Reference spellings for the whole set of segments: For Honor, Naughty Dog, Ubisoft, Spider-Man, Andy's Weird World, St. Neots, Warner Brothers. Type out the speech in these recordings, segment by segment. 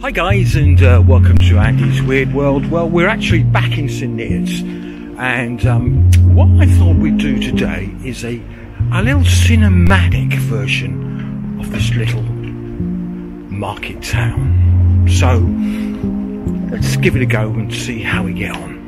Hi guys, and welcome to Andy's Weird World. Well, we're actually back in St. Neots, and what I thought we'd do today is a little cinematic version of this little market town. So let's give it a go and see how we get on.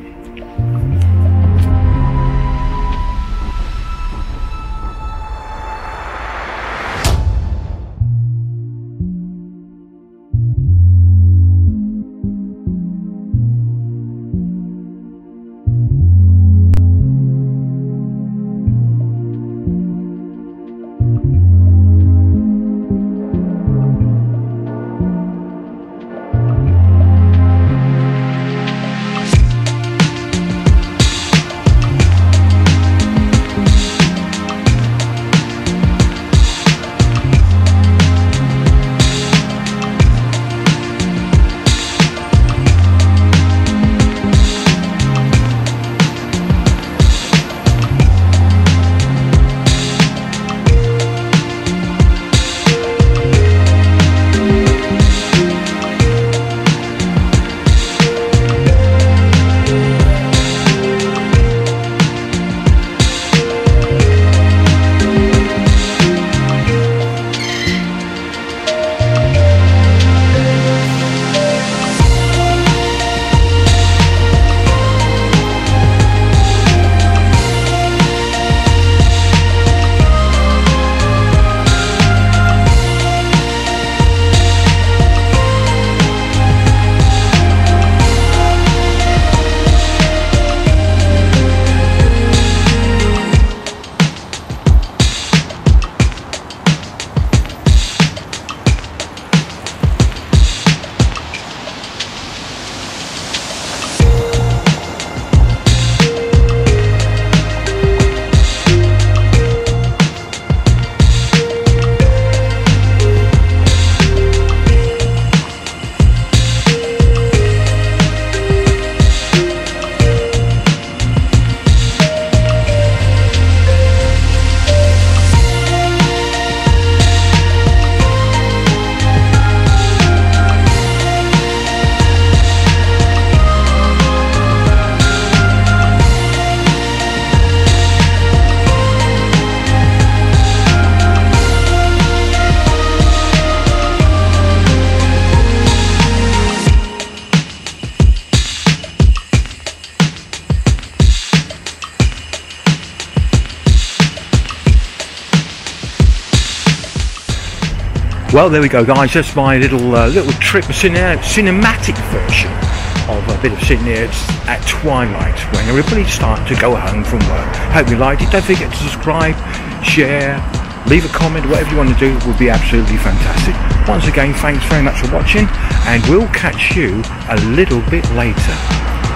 Well, there we go guys, that's my little trip, cinematic version of a bit of St. Neots at twilight when everybody's starting to go home from work. Hope you liked it. Don't forget to subscribe, share, leave a comment, whatever you want to do would be absolutely fantastic. Once again, thanks very much for watching, and we'll catch you a little bit later.